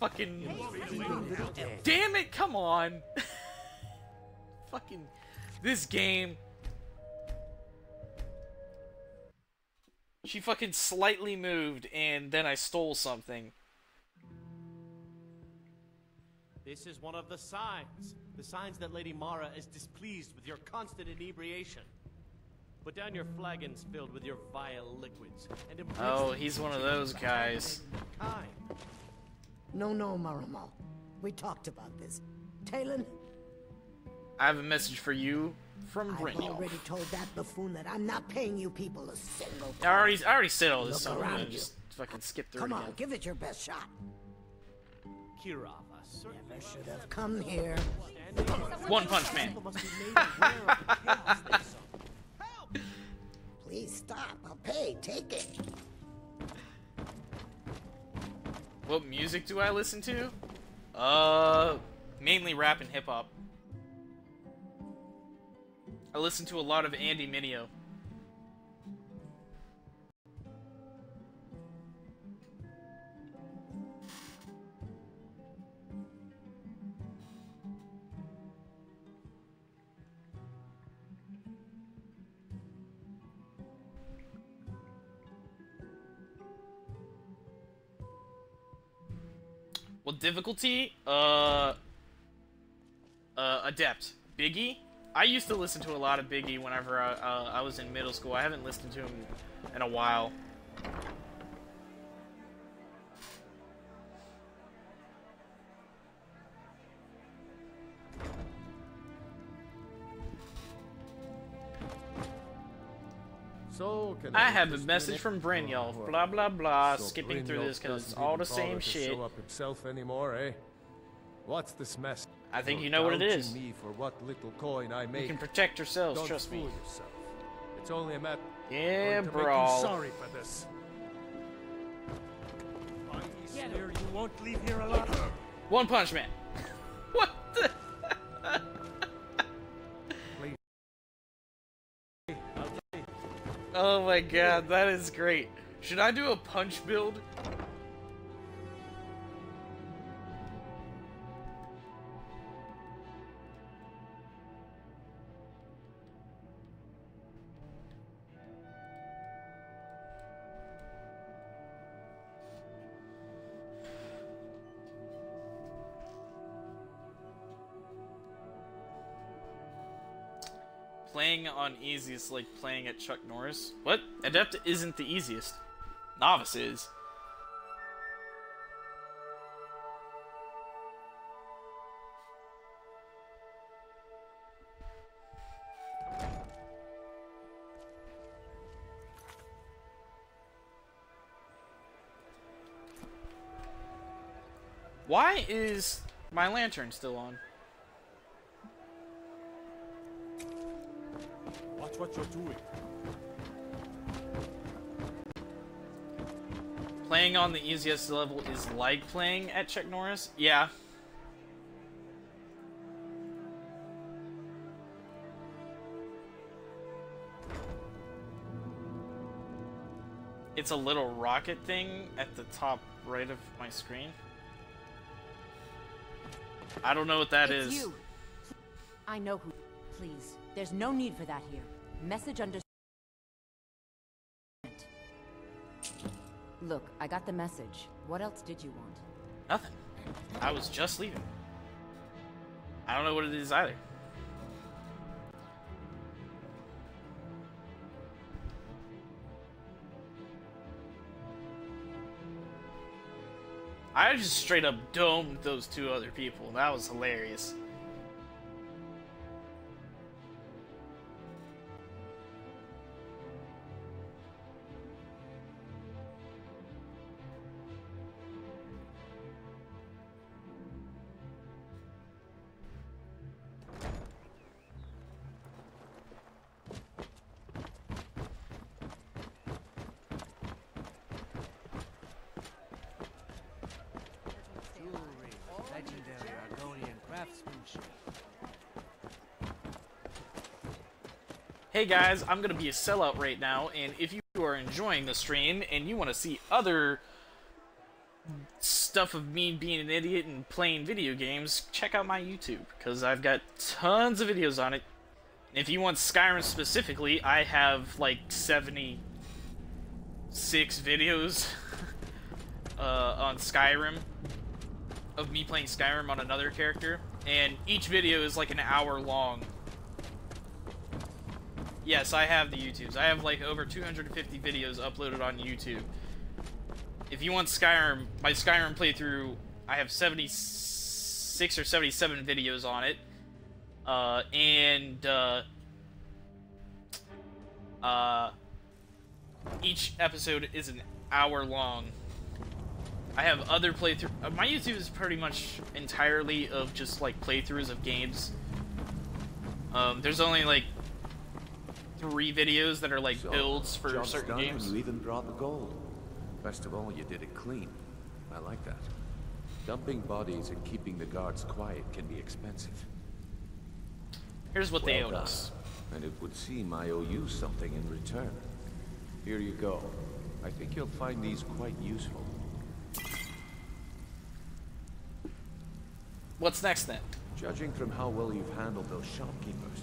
Fucking... Damn it, come on! Fucking... This game... She fucking slightly moved, and then I stole something. This is one of the signs. The signs that Lady Mara is displeased with your constant inebriation. Put down your flagons filled with your vile liquids. And oh, he's one of those guys. No, no, Maramal. We talked about this. Taylan? I have a message for you from Brynjolf. I've already told that buffoon that I'm not paying you people a single penny. I already said all this, so I just fucking skip through it. Come on, give it your best shot. Kirava. Never should have come here. One Punch Man. Please stop. I'll pay. Take it. What music do I listen to? Mainly rap and hip hop. I listen to a lot of Andy Mineo. Well, difficulty, adept. Biggie? I used to listen to a lot of Biggie whenever I was in middle school. I haven't listened to him in a while. So I have a message from Brynjolf, blah blah blah, so skipping Brynjolf through this because it's all the same shit. Show up himself anymore, eh? What's this mess? I think you know what it is. Me for what little coin I make. You can protect yourselves, don't trust me. Yourself. It's only a matter of sorry for this. Yeah, you won't leave here alone. One Punch Man. What the? Oh my god, that is great. Should I do a punch build? Playing on easy is like playing at Chuck Norris. What? Adept isn't the easiest. Novice is. Why is my lantern still on? What you're doing. Playing on the easiest level is like playing at Chuck Norris? Yeah. It's a little rocket thing at the top right of my screen. I don't know what that is. You. I know who. Please, there's no need for that here. Message under. Look, I got the message. What else did you want? Nothing. I was just leaving. I don't know what it is either. I just straight up domed those two other people. That was hilarious. Hey guys, I'm gonna be a sellout right now, and if you are enjoying the stream and you want to see other stuff of me being an idiot and playing video games, check out my YouTube, because I've got tons of videos on it. If you want Skyrim specifically, I have like 76 videos on Skyrim, of me playing Skyrim on another character, and each video is like an hour long. Yes, I have the YouTubes. I have like over 250 videos uploaded on YouTube. If you want Skyrim, my Skyrim playthrough, I have 76 or 77 videos on it. Each episode is an hour long. I have other playthroughs. My YouTube is pretty much entirely of just like playthroughs of games. There's only like 3 videos that are like builds for certain games. You even brought the gold. Best of all, you did it clean. I like that. Dumping bodies and keeping the guards quiet can be expensive. Here's what they owed us. And it would seem I owe you something in return. Here you go. I think you'll find these quite useful. What's next then? Judging from how well you've handled those shopkeepers,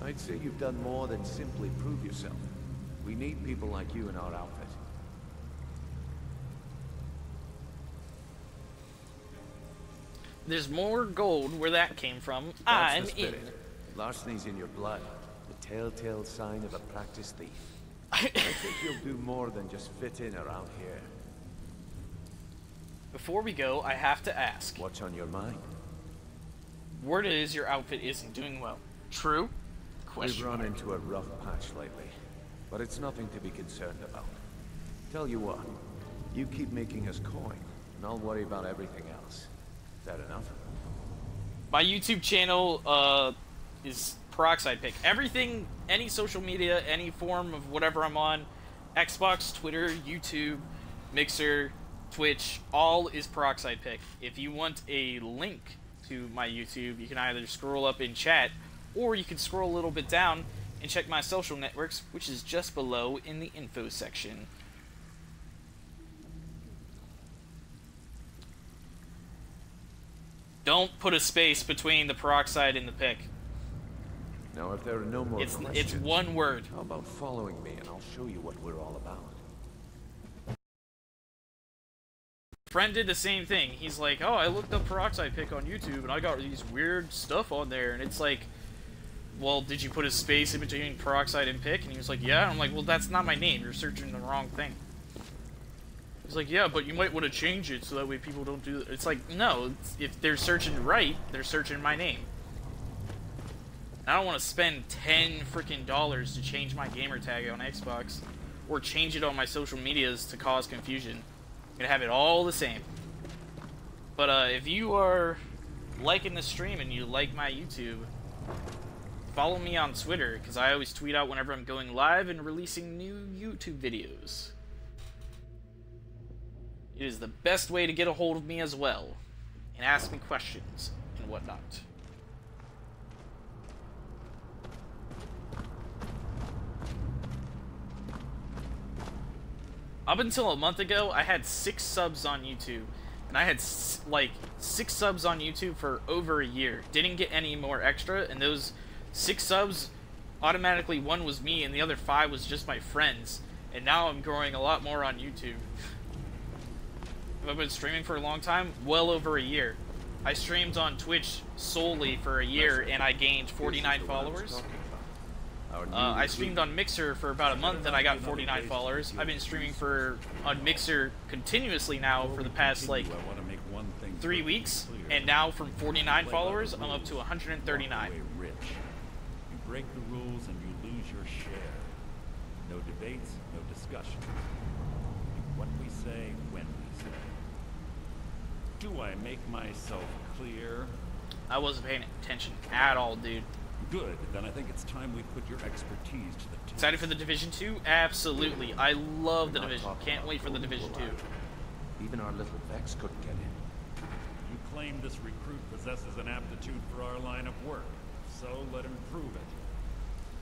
I'd say you've done more than simply prove yourself. We need people like you in our outfit. There's more gold where that came from. I'm in. Larceny's in your blood, the telltale sign of a practiced thief. I think you'll do more than just fit in around here. Before we go, I have to ask. What's on your mind? Word is your outfit isn't doing well. True? Question. We've run into a rough patch lately, but it's nothing to be concerned about. Tell you what, you keep making us coin, and I'll worry about everything else. Is that enough? My YouTube channel, is PeroxidePick. Everything, any social media, any form of whatever I'm on, Xbox, Twitter, YouTube, Mixer, Twitch, all is PeroxidePick. If you want a link to my YouTube, you can either scroll up in chat, or you can scroll a little bit down and check my social networks, which is just below in the info section. Don't put a space between the Peroxide and the pick. Now, if there are no more questions, it's one word. How about following me, and I'll show you what we're all about. Friend did the same thing. He's like, "Oh, I looked up Peroxide Pick on YouTube, and I got these weird stuff on there." And it's like, "Well, did you put a space in between Peroxide and Pick?" And he was like, "Yeah." And I'm like, "Well, that's not my name. You're searching the wrong thing." He's like, "Yeah, but you might want to change it so that way people don't do that." It's like, no. If they're searching right, they're searching my name. I don't want to spend 10 freaking dollars to change my gamer tag on Xbox or change it on my social medias to cause confusion. I'm going to have it all the same. But if you are liking the stream and you like my YouTube, follow me on Twitter, because I always tweet out whenever I'm going live and releasing new YouTube videos. It is the best way to get a hold of me as well and ask me questions and whatnot. Up until a month ago, I had 6 subs on YouTube, and I had, like, 6 subs on YouTube for over a year. Didn't get any more extra, and those 6 subs, automatically 1 was me, and the other 5 was just my friends. And now I'm growing a lot more on YouTube. I've been streaming for a long time, well over a year. I streamed on Twitch solely for a year, and I gained 49 followers. I streamed on Mixer for about a month and I got 49 followers. I've been streaming on Mixer continuously now for the past like 3 weeks, and now from 49 followers I'm up to 139. You break the rules and you lose your share. No debates, no discussion. What we say, when we say. Do I make myself clear? I wasn't paying attention at all, dude. Good, then I think it's time we put your expertise to the test. Excited for the Division 2? Absolutely. I love the Division. Can't wait for the Division 2. Even our little Vex couldn't get in. You claim this recruit possesses an aptitude for our line of work, so let him prove it.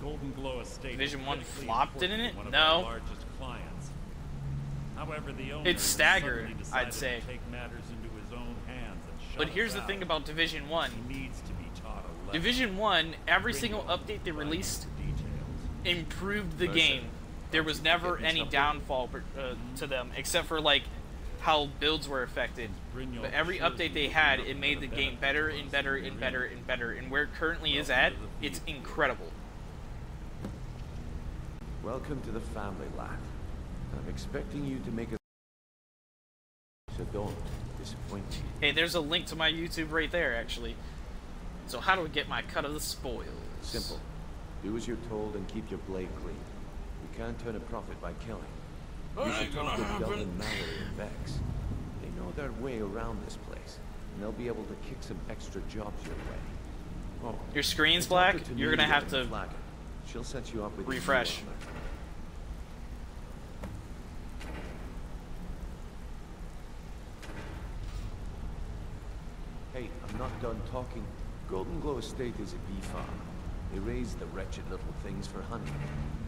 Golden Glow Estate. Division 1 flopped, didn't it? No. One of our largest clients. However, the owner it's staggered, I'd say. Take matters into his own hands and but here's the thing about Division 1. Division 1, every single update they released improved the game. There was never any downfall to them, except for like how builds were affected. But every update they had, it made the game better and better and better and better. And where it currently is at, it's incredible. Welcome to the family, lad. I'm expecting you to make a... so don't disappoint you. Hey, there's a link to my YouTube right there, actually. So how do I get my cut of the spoils? Simple. Do as you're told and keep your blade clean. You can't turn a profit by killing. You should talk to Dublin and Vex. They know their way around this place, and they'll be able to kick some extra jobs your way. Oh, your screen's black? You're gonna have to... She'll set you up with refresh. Hey, I'm not done talking. Golden Glow Estate is a bee farm. They raise the wretched little things for honey.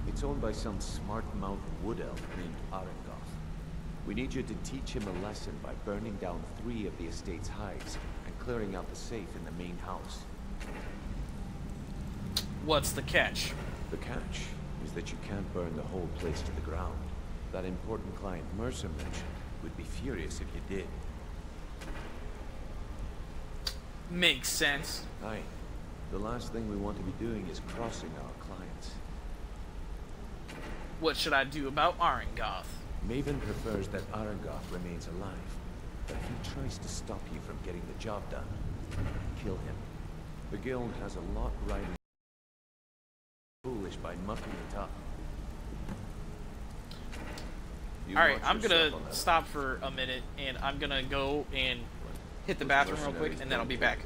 It's owned by some smart-mouthed wood elf named Arengoth. We need you to teach him a lesson by burning down 3 of the estate's hives and clearing out the safe in the main house. What's the catch? The catch is that you can't burn the whole place to the ground. That important client Mercer mentioned would be furious if you did. Makes sense. Aye. The last thing we want to be doing is crossing our clients. What should I do about Arengoth? Maven prefers that Arengoth remains alive, but if he tries to stop you from getting the job done, kill him. The guild has a lot riding. Foolish by mucking it up. Alright, I'm gonna stop for a minute and I'm gonna go and hit the bathroom real quick and then I'll be back.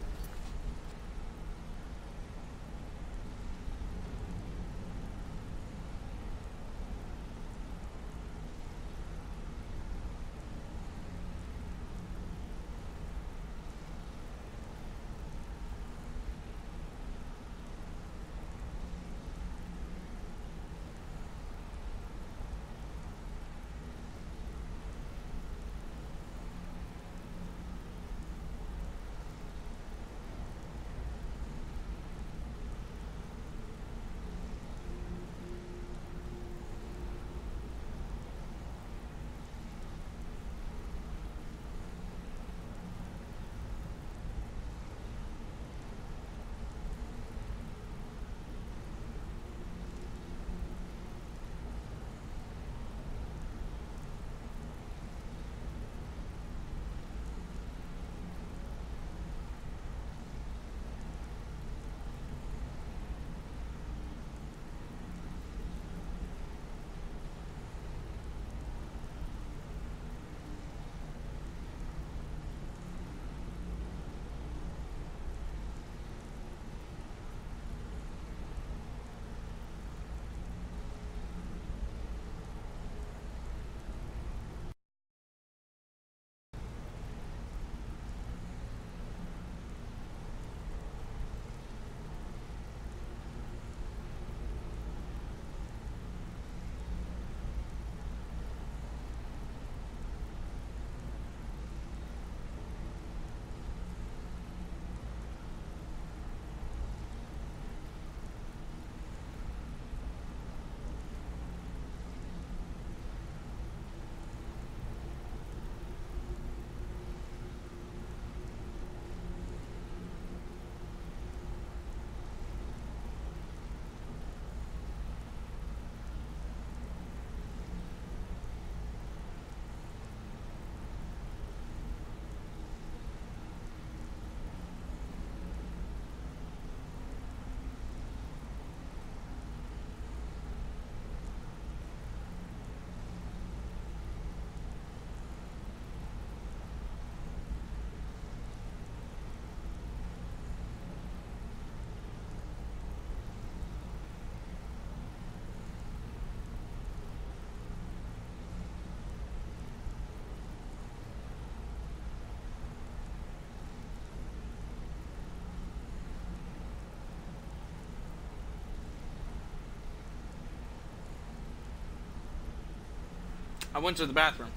I went to the bathroom.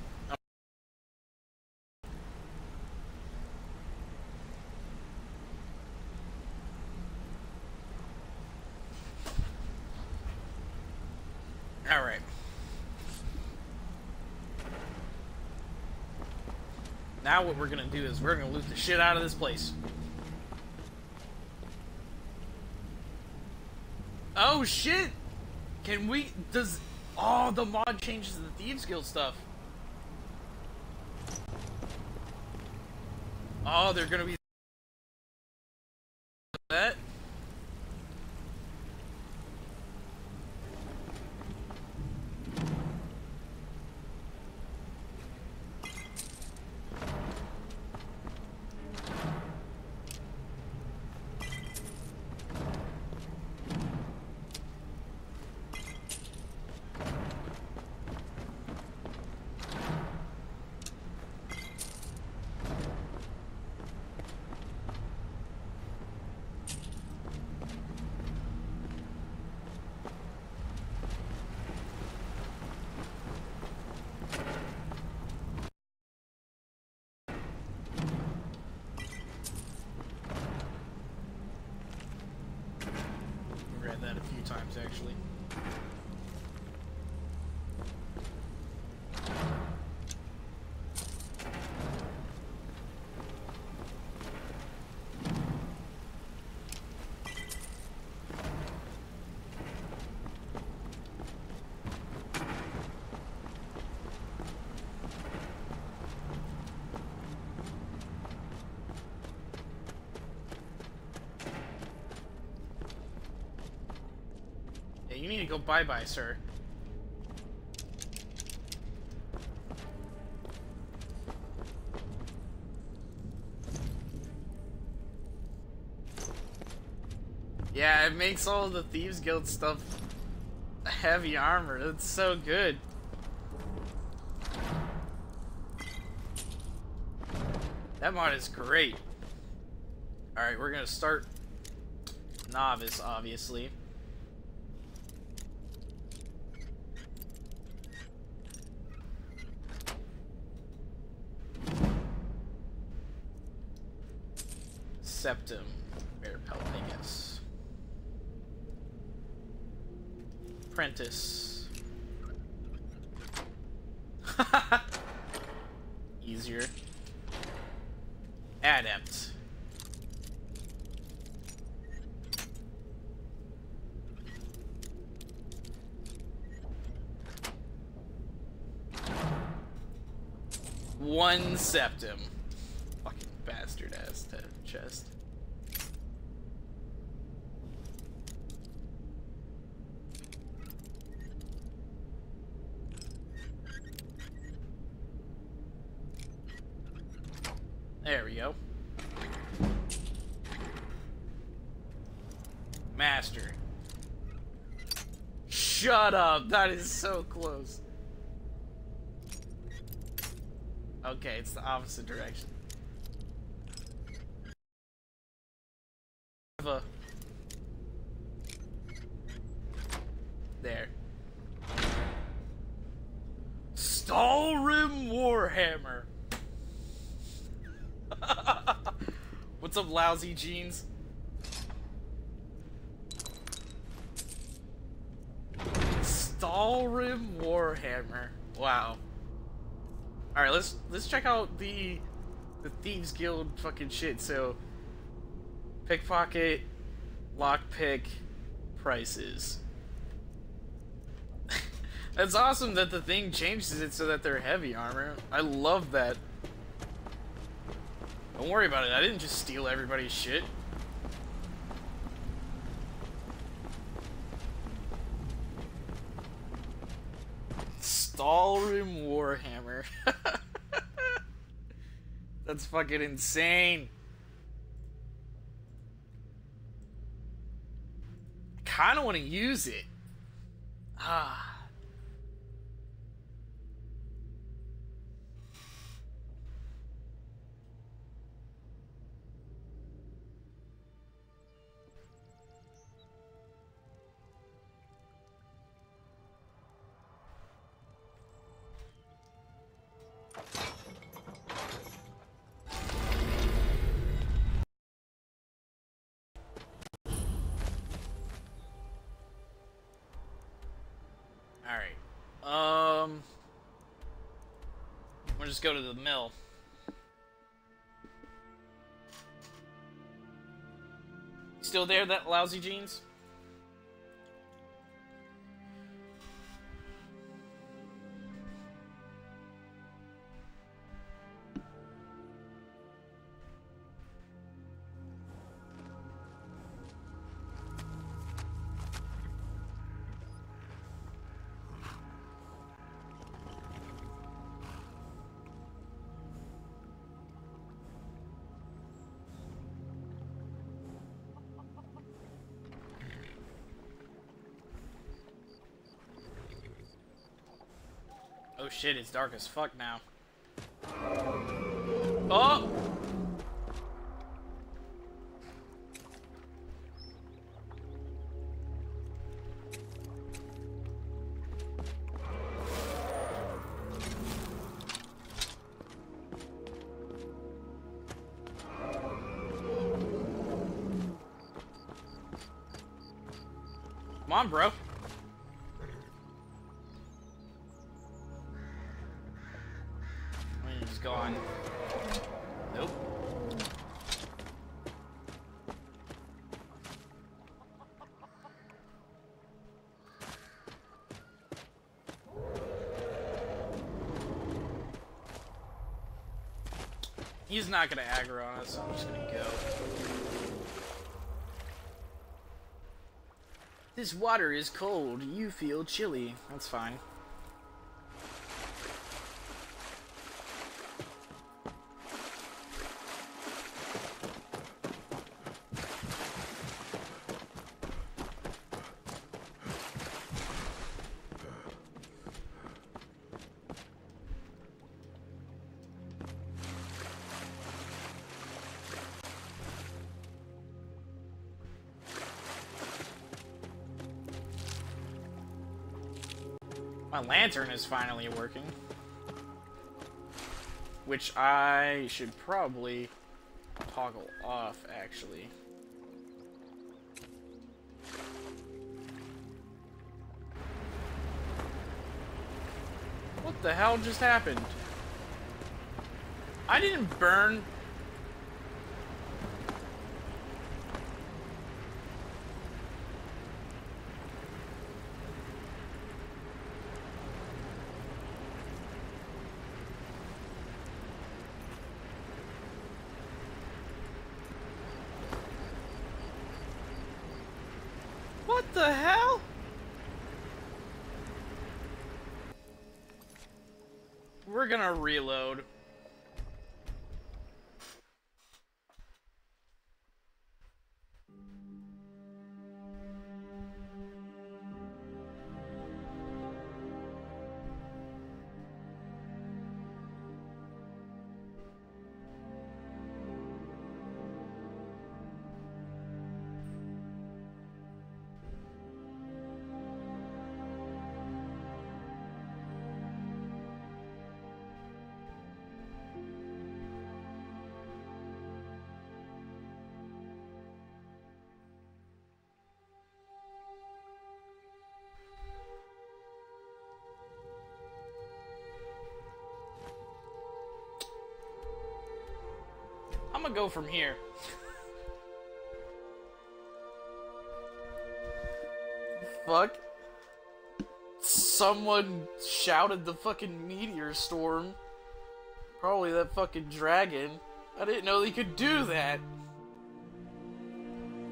All right. Now what we're going to do is we're going to loot the shit out of this place. Oh, shit! Can we... does... oh, the mod changes the Thieves Guild stuff. Oh, they're going to be... that. Actually, you need to go bye-bye, sir. Yeah, it makes all the Thieves Guild stuff heavy armor. It's so good. That mod is great. Alright, we're gonna start Novice, obviously. Septim, bear pelt, I guess. Apprentice. Easier. Adept. One Septim. Fucking bastard ass to chest. There we go. Master. Shut up! That is so close. Okay, it's the opposite direction. There. Stalhrim Warhammer. What's up, lousy jeans? Stalhrim Warhammer. Wow. All right, let's check out the Thieves Guild fucking shit. So, pickpocket, lockpick, prices. That's awesome that the thing changes it so that they're heavy armor. I love that. Don't worry about it, I didn't just steal everybody's shit. Stalhrim Warhammer. That's fucking insane. I kinda wanna use it. Ah. We'll just go to the mill. Still there, that lousy jeans? Oh shit, it's dark as fuck now. Oh! Come on, bro. Gone. Nope. He's not gonna aggro on us, so I'm just gonna go. This water is cold. You feel chilly. That's fine. My lantern is finally working, which I should probably toggle off, actually. What the hell just happened? I didn't burn. What the hell? We're gonna reload. I'm gonna go from here. Fuck. Someone shouted the fucking meteor storm. Probably that fucking dragon. I didn't know they could do that.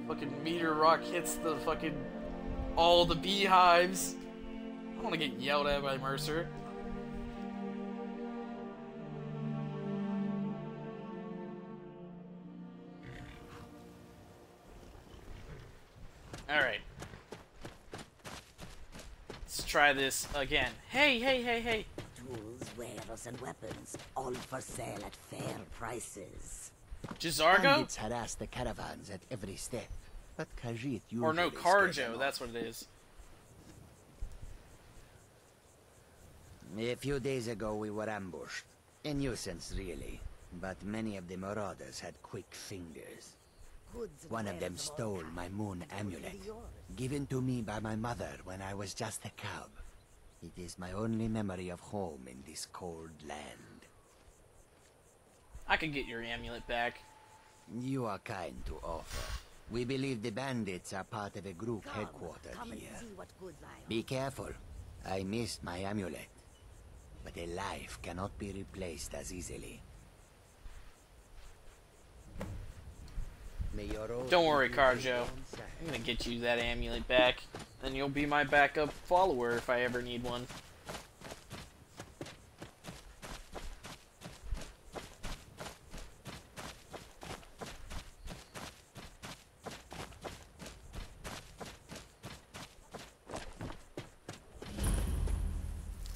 Fucking meteor rock hits the fucking... all the beehives. I don't wanna get yelled at by Mercer. Alright. Let's try this again. Hey, hey, hey, hey! Tools, wares, and weapons, all for sale at fair prices. Jizargo? Bandits harass the caravans at every step, but Kharjo usually... Or no, Kharjo, that's what it is. A few days ago we were ambushed. A nuisance, really. But many of the marauders had quick fingers. One of them stole my moon amulet, given to me by my mother when I was just a cub. It is my only memory of home in this cold land. I can get your amulet back. You are kind to offer. We believe the bandits are part of a group headquartered here. Be careful. I missed my amulet. But a life cannot be replaced as easily. Don't worry, Kharjo. I'm gonna get you that amulet back. And you'll be my backup follower if I ever need one.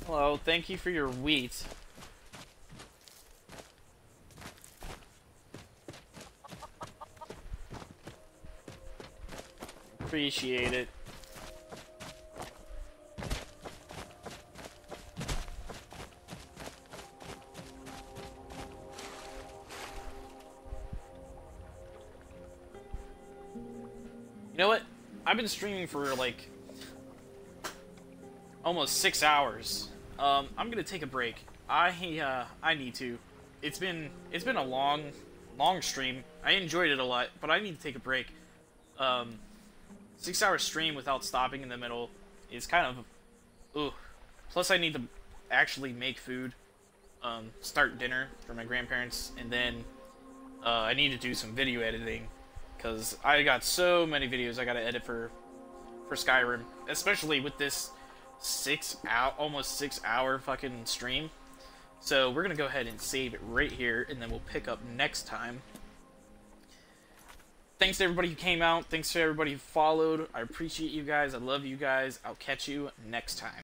Hello, thank you for your wheat. Appreciate it. You know what? I've been streaming for like almost 6 hours. I'm gonna take a break. I need to. It's been a long stream. I enjoyed it a lot, but I need to take a break. 6 hour stream without stopping in the middle is kind of, ooh. Plus I need to actually make food, start dinner for my grandparents, and then I need to do some video editing, because I got so many videos I gotta edit for Skyrim, especially with this almost six hour fucking stream. So we're gonna go ahead and save it right here, and then we'll pick up next time. Thanks to everybody who came out. Thanks to everybody who followed. I appreciate you guys. I love you guys. I'll catch you next time.